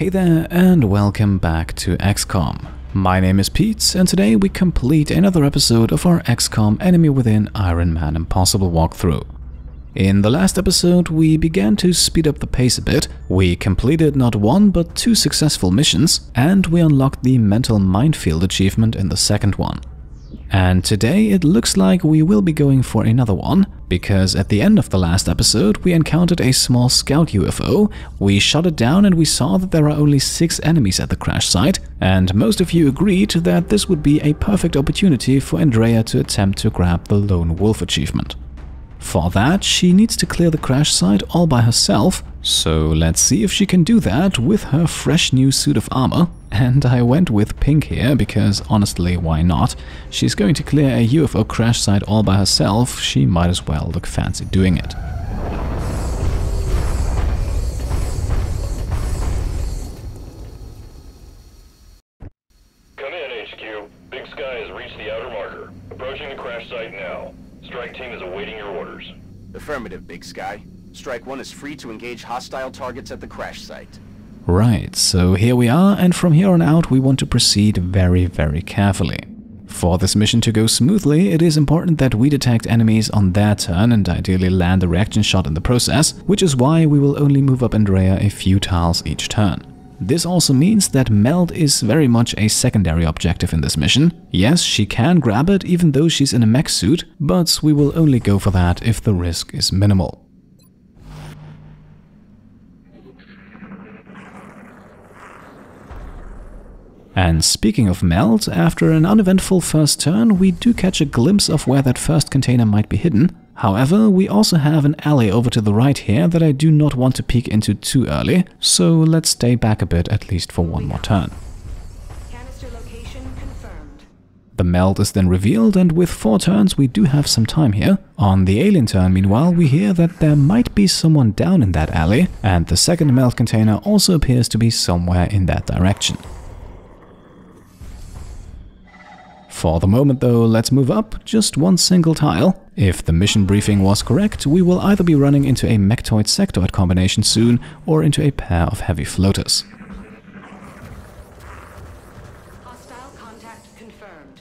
Hey there and welcome back to XCOM. My name is Pete and today we complete another episode of our XCOM Enemy Within Ironman Impossible walkthrough. In the last episode we began to speed up the pace a bit, we completed not one but two successful missions and we unlocked the Mental Mindfield achievement in the second one. And today it looks like we will be going for another one, because at the end of the last episode we encountered a small scout UFO, we shot it down and we saw that there are only 6 enemies at the crash site, and most of you agreed that this would be a perfect opportunity for Andrea to attempt to grab the Lone Wolf achievement. For that, she needs to clear the crash site all by herself, so let's see if she can do that with her fresh new suit of armor. And I went with pink here because honestly, why not? She's going to clear a UFO crash site all by herself, she might as well look fancy doing it. Come in, HQ. Big Sky has reached the outer marker. Approaching the crash site now. Strike team is awaiting your orders. Affirmative, Big Sky. Strike 1 is free to engage hostile targets at the crash site. Right, so here we are, and from here on out we want to proceed very carefully. For this mission to go smoothly, it is important that we detect enemies on their turn and ideally land a reaction shot in the process, which is why we will only move up Andrea a few tiles each turn. This also means that Meld is very much a secondary objective in this mission. Yes, she can grab it even though she's in a mech suit, but we will only go for that if the risk is minimal. And speaking of Meld, after an uneventful first turn, we do catch a glimpse of where that first container might be hidden. However, we also have an alley over to the right here that I do not want to peek into too early, so let's stay back a bit at least for one more turn. Canister location confirmed. The Meld is then revealed, and with 4 turns we do have some time here. On the alien turn, meanwhile, we hear that there might be someone down in that alley, and the second Meld container also appears to be somewhere in that direction. For the moment though, let's move up just one single tile. If the mission briefing was correct, we will either be running into a Mectoid-Sectoid combination soon or into a pair of heavy floaters. Hostile contact confirmed.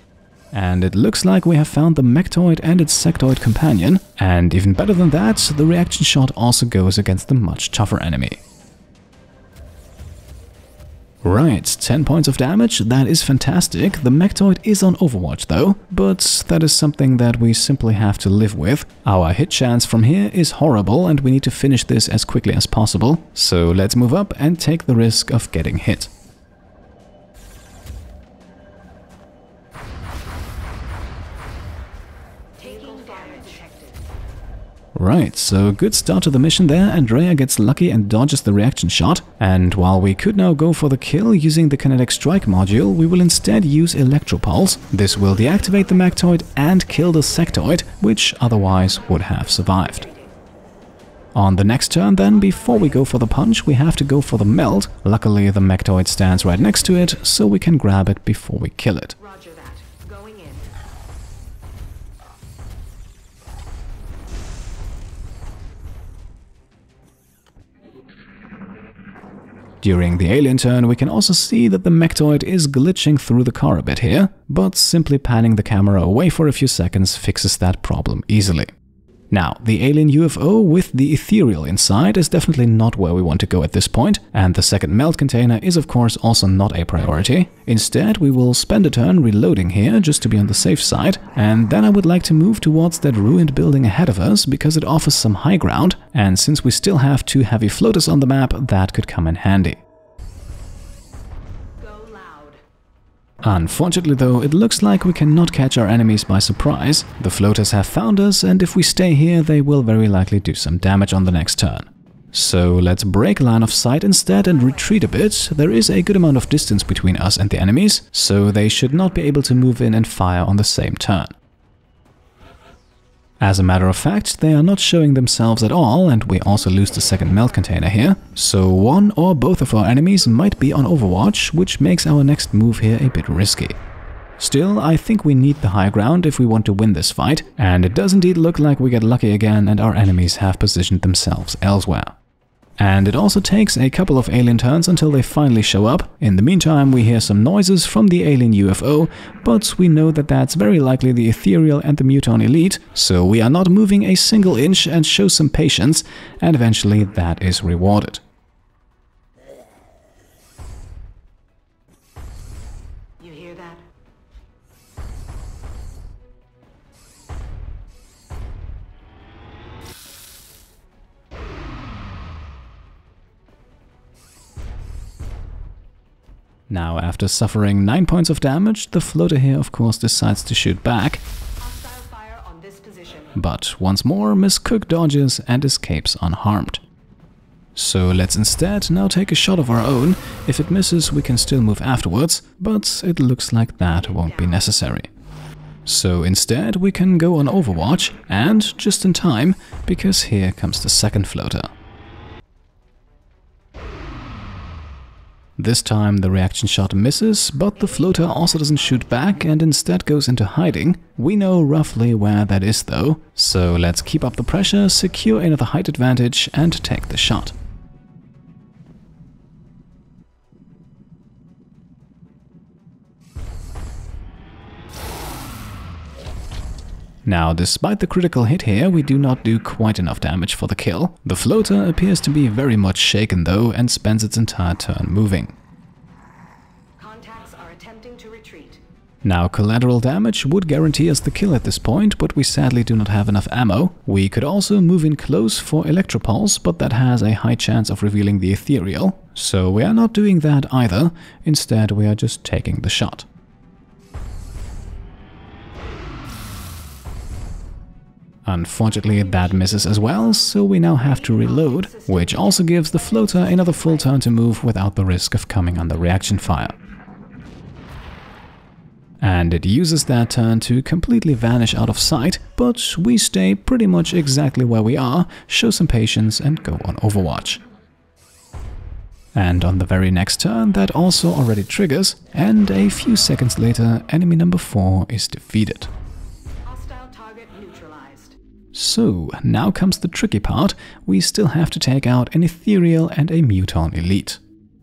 And it looks like we have found the Mectoid and its Sectoid companion, and even better than that, the reaction shot also goes against the much tougher enemy. Right, 10 points of damage, that is fantastic. The Mectoid is on Overwatch though, but that is something that we simply have to live with. Our hit chance from here is horrible and we need to finish this as quickly as possible, so let's move up and take the risk of getting hit. Right, so good start to the mission there. Andrea gets lucky and dodges the reaction shot, and while we could now go for the kill using the Kinetic Strike module, we will instead use Electropulse. This will deactivate the Mectoid and kill the Sectoid, which otherwise would have survived. On the next turn then, before we go for the punch, we have to go for the Meld. Luckily the Mectoid stands right next to it, so we can grab it before we kill it. Roger that. Going in. During the alien turn, we can also see that the Mectoid is glitching through the car a bit here, but simply panning the camera away for a few seconds fixes that problem easily. Now, the alien UFO with the Ethereal inside is definitely not where we want to go at this point, and the second Meld container is of course also not a priority. Instead, we will spend a turn reloading here just to be on the safe side, and then I would like to move towards that ruined building ahead of us because it offers some high ground, and since we still have 2 heavy floaters on the map, that could come in handy. Unfortunately though, it looks like we cannot catch our enemies by surprise. The floaters have found us, and if we stay here they will very likely do some damage on the next turn. So let's break line of sight instead and retreat a bit. There is a good amount of distance between us and the enemies, so they should not be able to move in and fire on the same turn. As a matter of fact, they are not showing themselves at all, and we also lose the second Meld container here, so one or both of our enemies might be on Overwatch, which makes our next move here a bit risky. Still, I think we need the high ground if we want to win this fight, and it does indeed look like we get lucky again and our enemies have positioned themselves elsewhere. And it also takes a couple of alien turns until they finally show up. In the meantime, we hear some noises from the alien UFO, but we know that that's very likely the Ethereal and the Muton Elite, so we are not moving a single inch and show some patience, and eventually that is rewarded. You hear that? Now, after suffering 9 points of damage, the floater here of course decides to shoot back. Hostile fire on this position. But once more, Miss Cook dodges and escapes unharmed. So let's instead now take a shot of our own. If it misses, we can still move afterwards, but it looks like that won't be necessary. So instead, we can go on Overwatch, and just in time, because here comes the second floater. This time the reaction shot misses, but the floater also doesn't shoot back and instead goes into hiding. We know roughly where that is though, so let's keep up the pressure, secure another height advantage and take the shot. Now, despite the critical hit here, we do not do quite enough damage for the kill. The floater appears to be very much shaken though and spends its entire turn moving. Contacts are attempting to retreat. Now, collateral damage would guarantee us the kill at this point, but we sadly do not have enough ammo. We could also move in close for Electropulse, but that has a high chance of revealing the Ethereal. So we are not doing that either. Instead, we are just taking the shot. Unfortunately, that misses as well, so we now have to reload, which also gives the floater another full turn to move without the risk of coming under reaction fire. And it uses that turn to completely vanish out of sight, but we stay pretty much exactly where we are, show some patience and go on Overwatch. And on the very next turn, that also already triggers, and a few seconds later, enemy number 4 is defeated. So, now comes the tricky part. We still have to take out an Ethereal and a Muton Elite.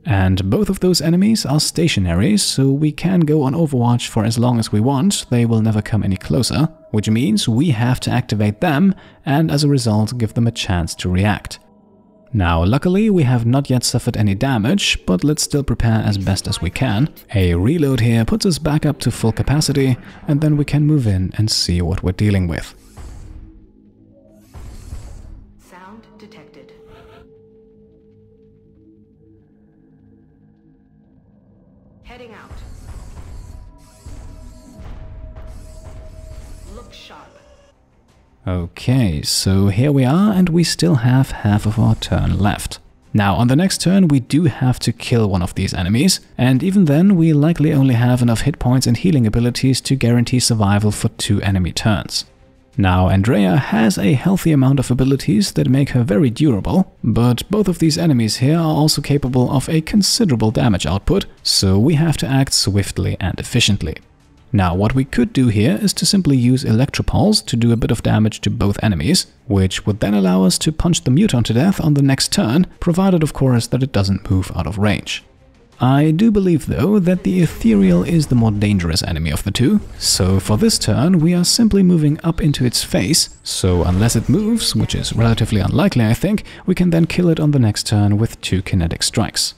And both of those enemies are stationary, so we can go on Overwatch for as long as we want. They will never come any closer, which means we have to activate them and as a result give them a chance to react. Now, luckily, we have not yet suffered any damage, but let's still prepare as best as we can. A reload here puts us back up to full capacity, and then we can move in and see what we're dealing with. Okay, so here we are and we still have half of our turn left. Now, on the next turn we do have to kill one of these enemies, and even then we likely only have enough hit points and healing abilities to guarantee survival for 2 enemy turns. Now, Andrea has a healthy amount of abilities that make her very durable, but both of these enemies here are also capable of a considerable damage output, so we have to act swiftly and efficiently. Now, what we could do here is to simply use Electropulse to do a bit of damage to both enemies, which would then allow us to punch the Muton to death on the next turn, provided of course that it doesn't move out of range. I do believe though that the Ethereal is the more dangerous enemy of the two, so for this turn we are simply moving up into its face, so unless it moves, which is relatively unlikely I think, we can then kill it on the next turn with 2 Kinetic Strikes.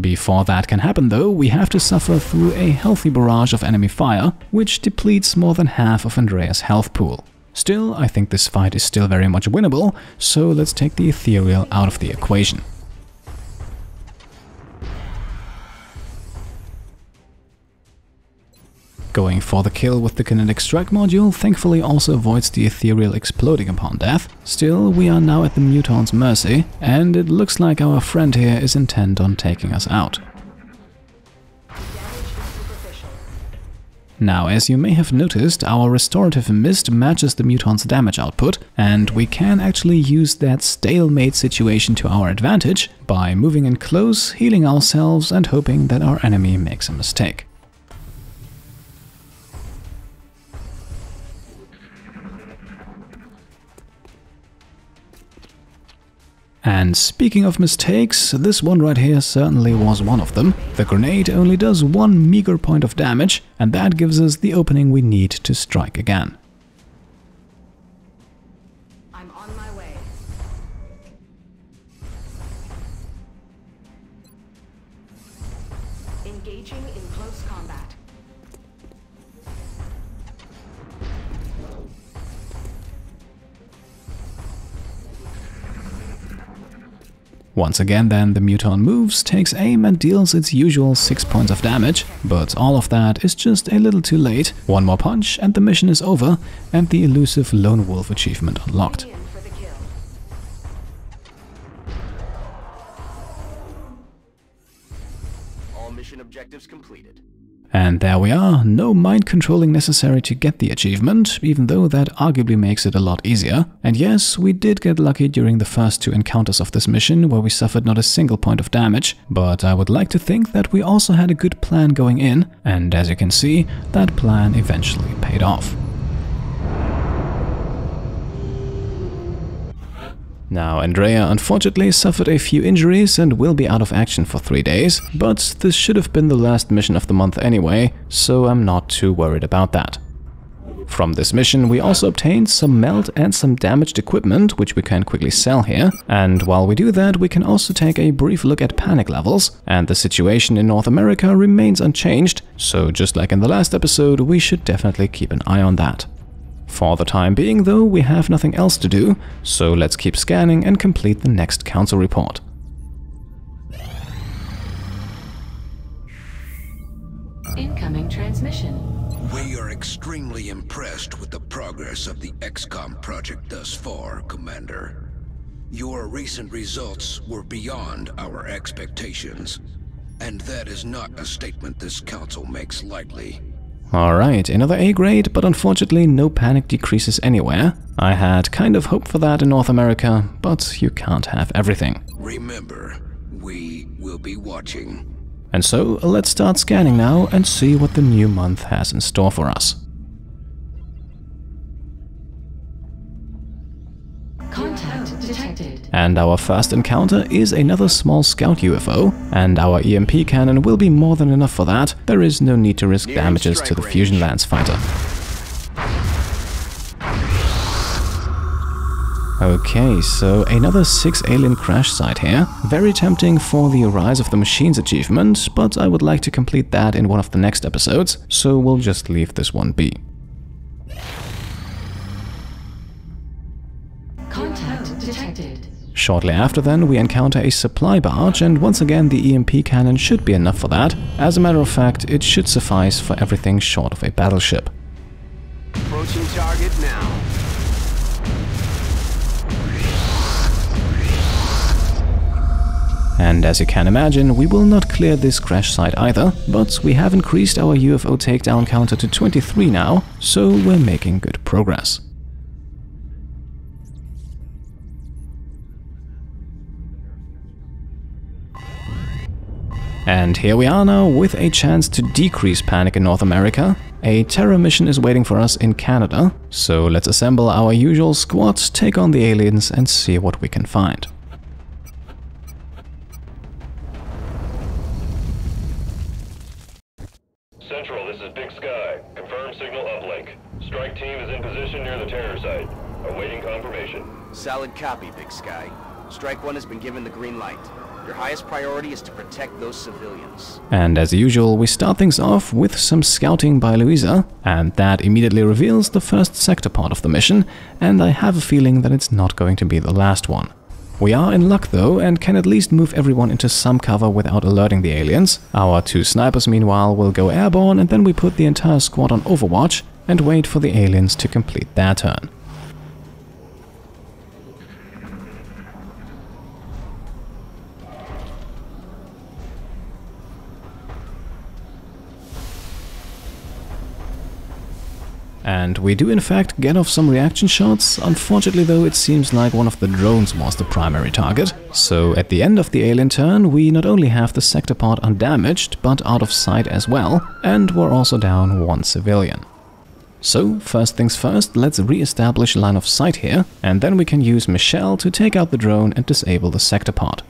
Before that can happen though, we have to suffer through a healthy barrage of enemy fire, which depletes more than half of Andrea's health pool. Still, I think this fight is still very much winnable, so let's take the Ethereal out of the equation. Going for the kill with the Kinetic Strike module thankfully also avoids the Ethereal exploding upon death. Still, we are now at the Muton's mercy, and it looks like our friend here is intent on taking us out. Now, as you may have noticed, our restorative mist matches the Muton's damage output, and we can actually use that stalemate situation to our advantage by moving in close, healing ourselves and hoping that our enemy makes a mistake. And speaking of mistakes, this one right here certainly was one of them. The grenade only does one meager point of damage, and that gives us the opening we need to strike again. I'm on my way. Engaging in close combat. Once again then, the Muton moves, takes aim and deals its usual 6 points of damage, but all of that is just a little too late. One more punch and the mission is over, and the elusive Lone Wolf achievement unlocked. All mission objectives completed. And there we are, no mind controlling necessary to get the achievement, even though that arguably makes it a lot easier. And yes, we did get lucky during the first 2 encounters of this mission, where we suffered not a single point of damage, but I would like to think that we also had a good plan going in, and as you can see, that plan eventually paid off. Now, Andrea unfortunately suffered a few injuries and will be out of action for 3 days, but this should have been the last mission of the month anyway, so I'm not too worried about that. From this mission we also obtained some meld and some damaged equipment, which we can quickly sell here, and while we do that we can also take a brief look at panic levels, and the situation in North America remains unchanged, so just like in the last episode we should definitely keep an eye on that. For the time being though, we have nothing else to do, so let's keep scanning and complete the next council report. Incoming transmission. We are extremely impressed with the progress of the XCOM project thus far, Commander. Your recent results were beyond our expectations, and that is not a statement this council makes lightly. Alright, another A grade, but unfortunately no panic decreases anywhere. I had kind of hoped for that in North America, but you can't have everything. Remember, we will be watching. And so, let's start scanning now and see what the new month has in store for us. Contact detected. And our first encounter is another small scout UFO, and our EMP cannon will be more than enough for that. There is no need to risk damages to the fusion Lance fighter. Okay, so another 6 alien crash site here. Very tempting for the Rise of the Machines achievement, but I would like to complete that in one of the next episodes, so we'll just leave this one be. Shortly after then, we encounter a supply barge, and once again the EMP cannon should be enough for that. As a matter of fact, it should suffice for everything short of a battleship. Approaching target now. And as you can imagine, we will not clear this crash site either, but we have increased our UFO takedown counter to 23 now, so we're making good progress. And here we are now with a chance to decrease panic in North America. A terror mission is waiting for us in Canada, so let's assemble our usual squad, take on the aliens and see what we can find. Central, this is Big Sky. Confirm signal uplink. Strike team is in position near the terror site. Awaiting confirmation. Solid copy, Big Sky. Strike one has been given the green light. Your highest priority is to protect those civilians. And as usual, we start things off with some scouting by Louisa, and that immediately reveals the first sector part of the mission, and I have a feeling that it's not going to be the last one. We are in luck though, and can at least move everyone into some cover without alerting the aliens. Our 2 snipers meanwhile will go airborne, and then we put the entire squad on overwatch and wait for the aliens to complete their turn. And we do in fact get off some reaction shots. Unfortunately though, it seems like one of the drones was the primary target. So at the end of the alien turn, we not only have the sector part undamaged, but out of sight as well, and we're also down 1 civilian. So, first things first, let's re-establish line of sight here, and then we can use Michelle to take out the drone and disable the Sectopod.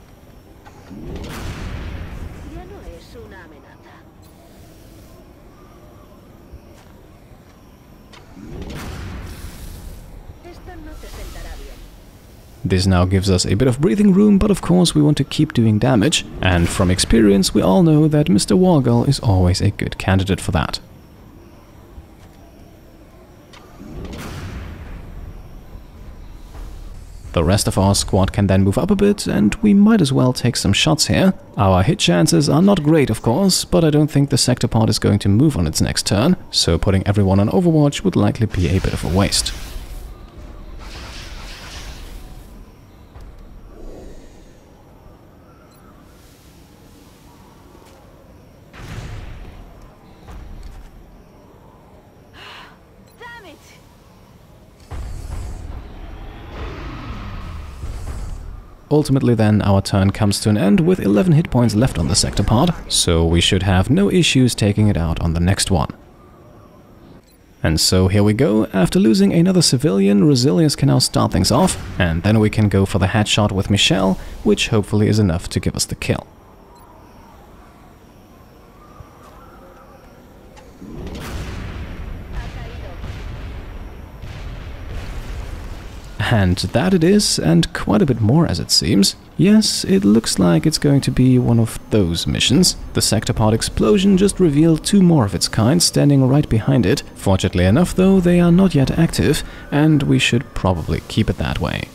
This now gives us a bit of breathing room, but of course we want to keep doing damage, and from experience we all know that Mr. Wargle is always a good candidate for that. The rest of our squad can then move up a bit, and we might as well take some shots here. Our hit chances are not great, of course, but I don't think the Sectopod is going to move on its next turn, so putting everyone on Overwatch would likely be a bit of a waste. Ultimately then, our turn comes to an end with 11 hit points left on the Sectopod, so we should have no issues taking it out on the next one. And so here we go, after losing another civilian, Resilius can now start things off, and then we can go for the headshot with Michelle, which hopefully is enough to give us the kill. And that it is, and quite a bit more as it seems. Yes, it looks like it's going to be one of those missions. The Sectopod explosion just revealed two more of its kind standing right behind it. Fortunately enough though, they are not yet active, and we should probably keep it that way.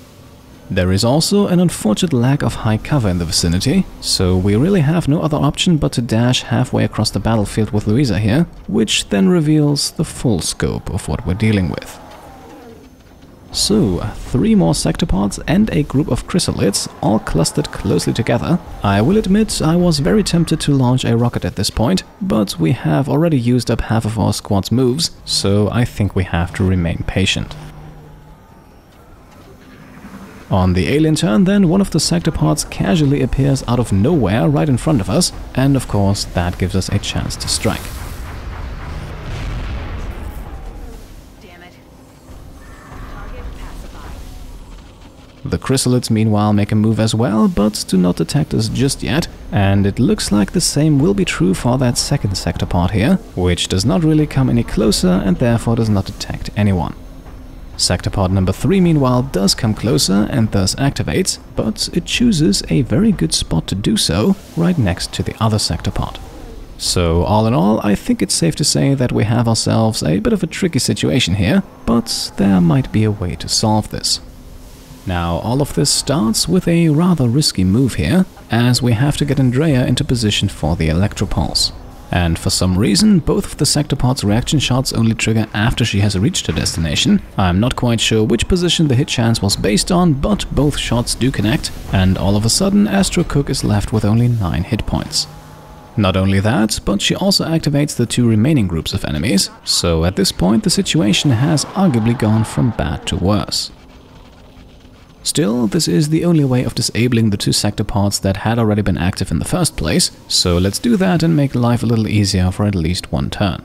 There is also an unfortunate lack of high cover in the vicinity, so we really have no other option but to dash halfway across the battlefield with Louisa here, which then reveals the full scope of what we're dealing with. So, three more Sectopods and a group of Chrysalids, all clustered closely together. I will admit, I was very tempted to launch a rocket at this point, but we have already used up half of our squad's moves, so I think we have to remain patient. On the alien turn then, one of the Sectopods casually appears out of nowhere right in front of us, and of course that gives us a chance to strike. The Chrysalids meanwhile make a move as well, but do not detect us just yet, and it looks like the same will be true for that second Sectopod here, which does not really come any closer and therefore does not detect anyone. Sectopod number 3 meanwhile does come closer and thus activates, but it chooses a very good spot to do so, right next to the other Sectopod. So all in all, I think it's safe to say that we have ourselves a bit of a tricky situation here, but there might be a way to solve this. Now, all of this starts with a rather risky move here, as we have to get Andrea into position for the Electropulse. And for some reason, both of the Sectopod's reaction shots only trigger after she has reached her destination. I'm not quite sure which position the hit chance was based on, but both shots do connect, and all of a sudden Astro Cook is left with only 9 hit points. Not only that, but she also activates the two remaining groups of enemies, so at this point the situation has arguably gone from bad to worse. Still, this is the only way of disabling the two Sectopods that had already been active in the first place, so let's do that and make life a little easier for at least one turn.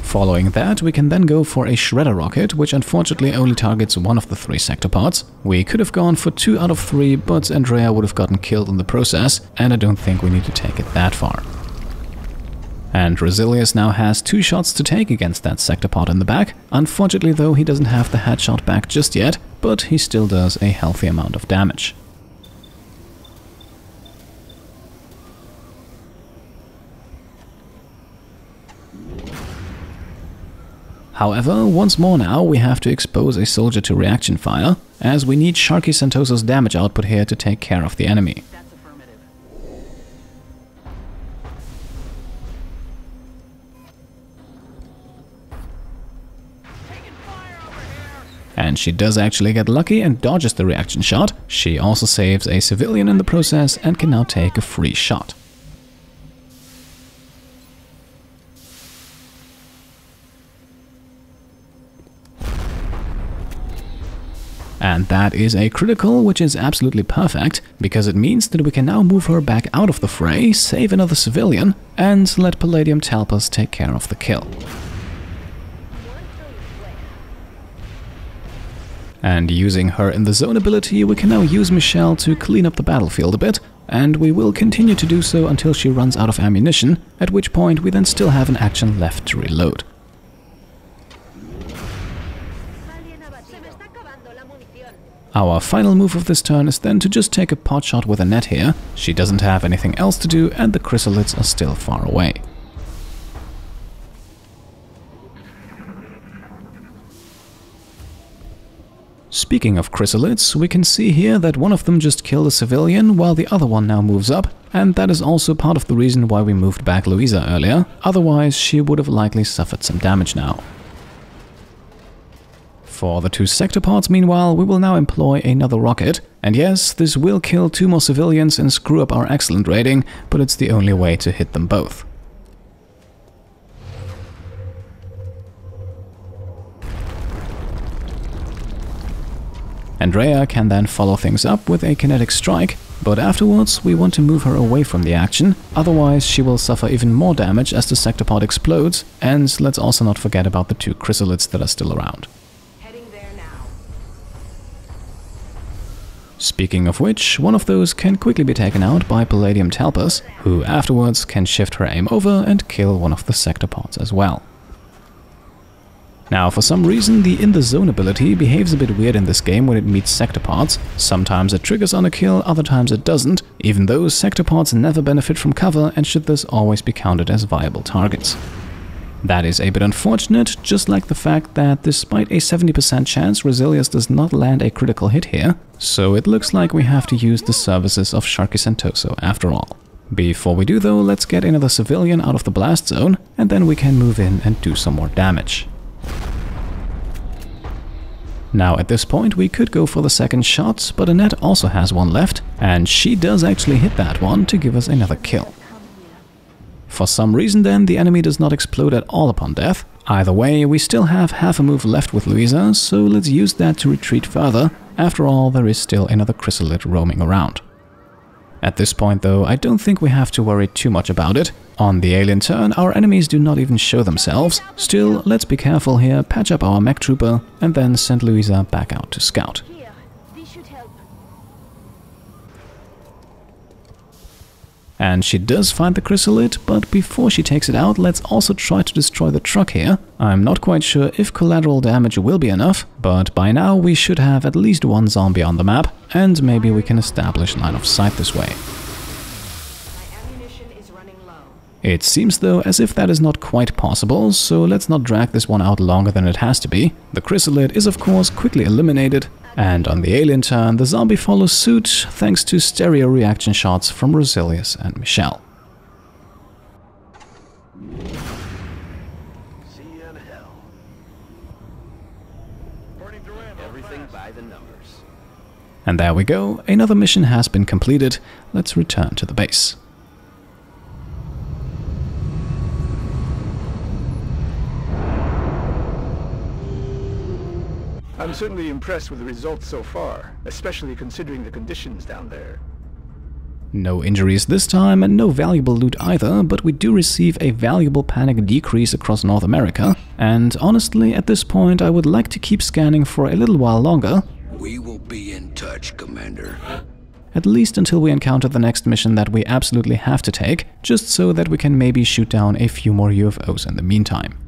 Following that, we can then go for a Shredder Rocket, which unfortunately only targets one of the three Sectopods. We could have gone for 2 out of 3, but Andrea would have gotten killed in the process, and I don't think we need to take it that far. And Resilius now has 2 shots to take against that Sectopod in the back. Unfortunately though, he doesn't have the headshot back just yet, but he still does a healthy amount of damage. However, once more now, we have to expose a soldier to reaction fire, as we need Sharky Santoso's damage output here to take care of the enemy. And she does actually get lucky and dodges the reaction shot. She also saves a civilian in the process and can now take a free shot. And that is a critical, which is absolutely perfect, because it means that we can now move her back out of the fray, save another civilian, and let Palladium Talpus take care of the kill. And using her in the zone ability, we can now use Michelle to clean up the battlefield a bit, and we will continue to do so until she runs out of ammunition, at which point we then still have an action left to reload. Our final move of this turn is then to just take a pot shot with a net here. She doesn't have anything else to do and the chrysalids are still far away. Speaking of chrysalids, we can see here that one of them just killed a civilian while the other one now moves up, and that is also part of the reason why we moved back Louisa earlier, otherwise she would have likely suffered some damage now. For the two sectopods, meanwhile, we will now employ another rocket. And yes, this will kill two more civilians and screw up our excellent rating, but it's the only way to hit them both. Andrea can then follow things up with a kinetic strike, but afterwards we want to move her away from the action, otherwise she will suffer even more damage as the sectopod explodes, and let's also not forget about the two chrysalids that are still around. Speaking of which, one of those can quickly be taken out by Palladium Talpus, who afterwards can shift her aim over and kill one of the sectopods as well. Now, for some reason, the in the zone ability behaves a bit weird in this game when it meets sectopods. Sometimes it triggers on a kill, other times it doesn't, even though sectopods never benefit from cover and should thus always be counted as viable targets. That is a bit unfortunate, just like the fact that despite a 70% chance, Resilius does not land a critical hit here, so it looks like we have to use the services of Sharky Santoso after all. Before we do though, let's get another civilian out of the blast zone, and then we can move in and do some more damage. Now at this point we could go for the second shot, but Annette also has one left, and she does actually hit that one to give us another kill. For some reason then, the enemy does not explode at all upon death. Either way, we still have half a move left with Louisa, so let's use that to retreat further. After all, there is still another chrysalid roaming around. At this point though, I don't think we have to worry too much about it. On the alien turn, our enemies do not even show themselves. Still, let's be careful here, patch up our MEC Trooper, and then send Louisa back out to scout. And she does find the chrysalid, but before she takes it out, let's also try to destroy the truck here. I'm not quite sure if collateral damage will be enough, but by now we should have at least one zombie on the map, and maybe we can establish line of sight this way. It seems though as if that is not quite possible, so let's not drag this one out longer than it has to be. The chrysalid is of course quickly eliminated, and on the alien turn the zombie follows suit thanks to stereo reaction shots from Resilius and Michelle. And there we go, another mission has been completed. Let's return to the base. I'm certainly impressed with the results so far, especially considering the conditions down there. No injuries this time and no valuable loot either, but we do receive a valuable panic decrease across North America, and honestly at this point I would like to keep scanning for a little while longer. We will be in touch, Commander. At least until we encounter the next mission that we absolutely have to take, just so that we can maybe shoot down a few more UFOs in the meantime.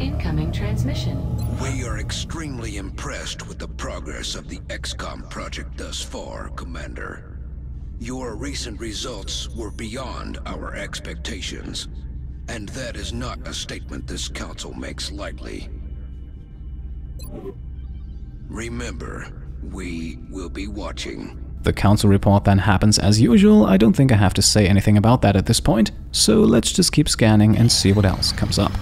Incoming transmission. We are extremely impressed with the progress of the XCOM project thus far, Commander. Your recent results were beyond our expectations, and that is not a statement this council makes lightly. Remember, we will be watching. The council report then happens as usual. I don't think I have to say anything about that at this point, so let's just keep scanning and see what else comes up.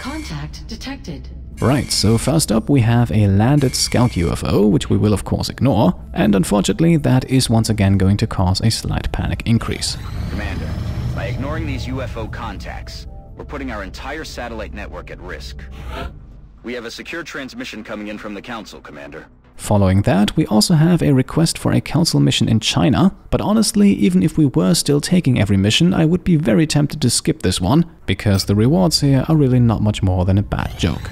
Contact detected. Right, so first up we have a landed scout UFO, which we will of course ignore, and unfortunately that is once again going to cause a slight panic increase. Commander, by ignoring these UFO contacts, we're putting our entire satellite network at risk. We have a secure transmission coming in from the Council, Commander. Following that, we also have a request for a Council mission in China, but honestly, even if we were still taking every mission, I would be very tempted to skip this one, because the rewards here are really not much more than a bad joke.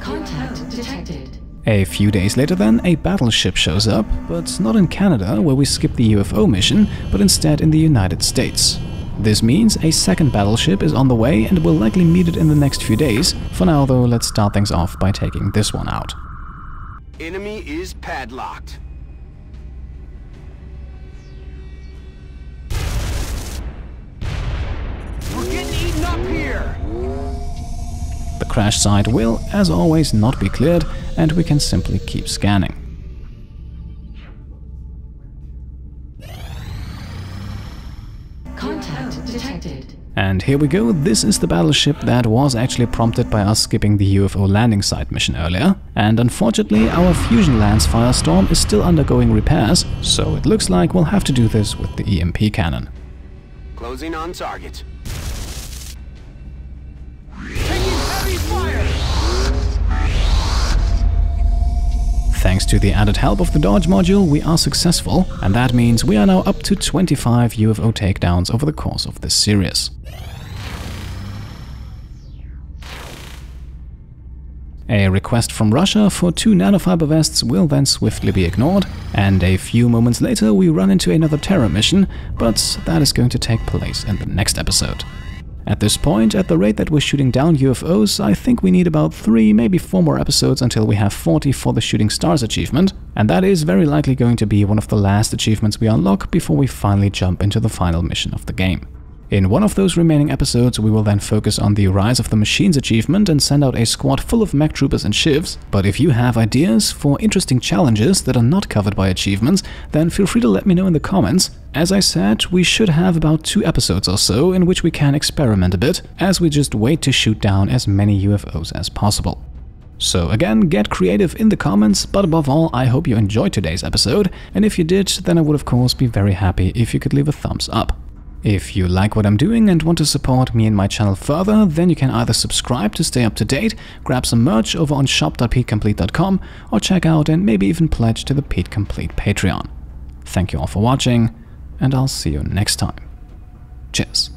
Contact detected. A few days later then, a battleship shows up, but not in Canada, where we skip the UFO mission, but instead in the United States. This means a second battleship is on the way and we'll likely meet it in the next few days. For now though, let's start things off by taking this one out. Enemy is padlocked. We're getting eaten up here! The crash site will, as always, not be cleared, and we can simply keep scanning. Contact detected. And here we go, this is the battleship that was actually prompted by us skipping the UFO landing site mission earlier. And unfortunately, our fusion Lance Firestorm is still undergoing repairs, so it looks like we'll have to do this with the EMP cannon. Closing on target. Thanks to the added help of the Dodge module, we are successful, and that means we are now up to 25 UFO takedowns over the course of this series. A request from Russia for 2 nanofiber vests will then swiftly be ignored, and a few moments later we run into another Terror mission, but that is going to take place in the next episode. At this point, at the rate that we're shooting down UFOs, I think we need about 3, maybe 4 more episodes until we have 40 for the Shooting Stars achievement, and that is very likely going to be one of the last achievements we unlock before we finally jump into the final mission of the game. In one of those remaining episodes, we will then focus on the Rise of the Machines achievement and send out a squad full of MEC Troopers and Shivs, but if you have ideas for interesting challenges that are not covered by achievements, then feel free to let me know in the comments. As I said, we should have about 2 episodes or so in which we can experiment a bit, as we just wait to shoot down as many UFOs as possible. So again, get creative in the comments, but above all, I hope you enjoyed today's episode, and if you did, then I would of course be very happy if you could leave a thumbs up. If you like what I'm doing and want to support me and my channel further, then you can either subscribe to stay up to date, grab some merch over on shop.petecomplete.com, or check out and maybe even pledge to the Pete Complete Patreon. Thank you all for watching, and I'll see you next time. Cheers.